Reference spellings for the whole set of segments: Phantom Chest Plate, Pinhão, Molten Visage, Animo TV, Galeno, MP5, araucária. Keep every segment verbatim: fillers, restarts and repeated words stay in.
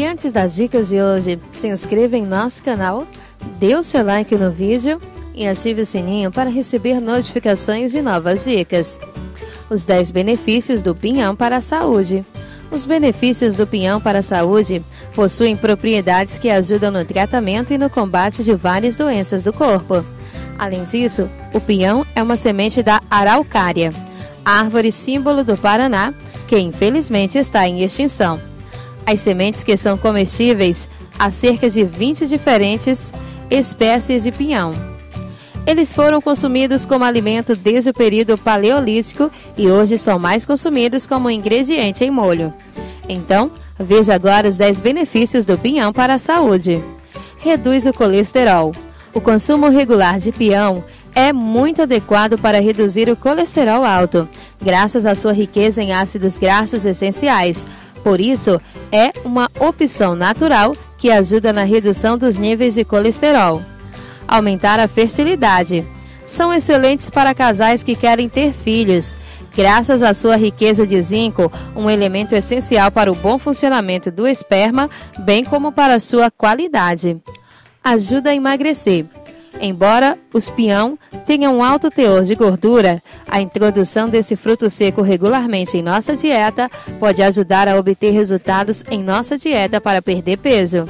E antes das dicas de hoje, se inscreva em nosso canal, dê o seu like no vídeo e ative o sininho para receber notificações de novas dicas. Os dez benefícios do pinhão para a saúde. Os benefícios do pinhão para a saúde possuem propriedades que ajudam no tratamento e no combate de várias doenças do corpo. Além disso, o pinhão é uma semente da araucária, árvore símbolo do Paraná, que infelizmente está em extinção. As sementes que são comestíveis há cerca de vinte diferentes espécies de pinhão. Eles foram consumidos como alimento desde o período paleolítico e hoje são mais consumidos como ingrediente em molho. Então, veja agora os dez benefícios do pinhão para a saúde. Reduz o colesterol. O consumo regular de pinhão é muito adequado para reduzir o colesterol alto, graças à sua riqueza em ácidos graxos essenciais. Por isso, é uma opção natural que ajuda na redução dos níveis de colesterol. Aumentar a fertilidade. São excelentes para casais que querem ter filhos. Graças à sua riqueza de zinco, um elemento essencial para o bom funcionamento do esperma, bem como para sua qualidade. Ajuda a emagrecer. Embora os pinhão tenham um alto teor de gordura, a introdução desse fruto seco regularmente em nossa dieta pode ajudar a obter resultados em nossa dieta para perder peso.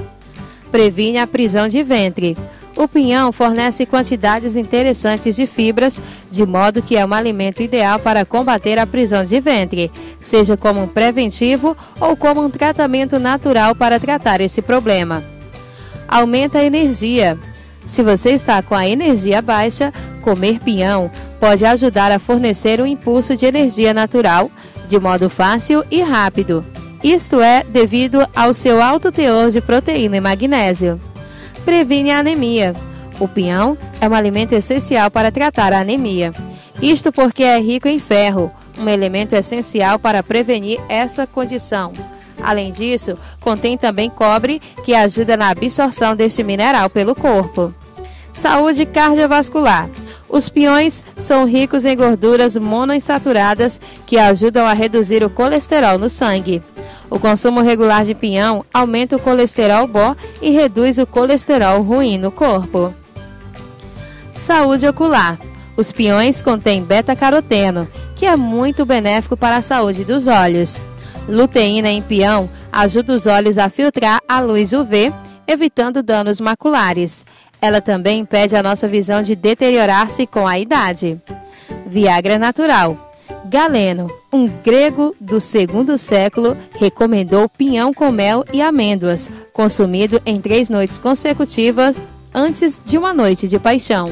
Previne a prisão de ventre. O pinhão fornece quantidades interessantes de fibras, de modo que é um alimento ideal para combater a prisão de ventre, seja como um preventivo ou como um tratamento natural para tratar esse problema. Aumenta a energia. Se você está com a energia baixa, comer pinhão pode ajudar a fornecer um impulso de energia natural, de modo fácil e rápido. Isto é devido ao seu alto teor de proteína e magnésio. Previne a anemia. O pinhão é um alimento essencial para tratar a anemia. Isto porque é rico em ferro, um elemento essencial para prevenir essa condição. Além disso, contém também cobre, que ajuda na absorção deste mineral pelo corpo. Saúde cardiovascular. Os pinhões são ricos em gorduras monoinsaturadas que ajudam a reduzir o colesterol no sangue. O consumo regular de pinhão aumenta o colesterol bom e reduz o colesterol ruim no corpo. Saúde ocular. Os pinhões contêm beta-caroteno, que é muito benéfico para a saúde dos olhos. Luteína em pinhão ajuda os olhos a filtrar a luz U V, evitando danos maculares. Ela também impede a nossa visão de deteriorar-se com a idade. Viagra natural. Galeno, um grego do segundo século, recomendou pinhão com mel e amêndoas, consumido em três noites consecutivas antes de uma noite de paixão.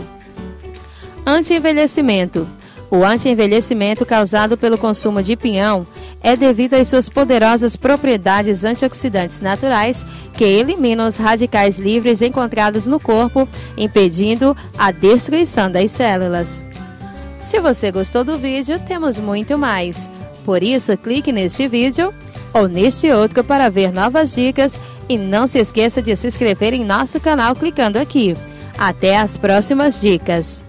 Anti-envelhecimento. O anti-envelhecimento causado pelo consumo de pinhão é devido às suas poderosas propriedades antioxidantes naturais que eliminam os radicais livres encontrados no corpo, impedindo a destruição das células. Se você gostou do vídeo, temos muito mais. Por isso, clique neste vídeo ou neste outro para ver novas dicas e não se esqueça de se inscrever em nosso canal clicando aqui. Até as próximas dicas!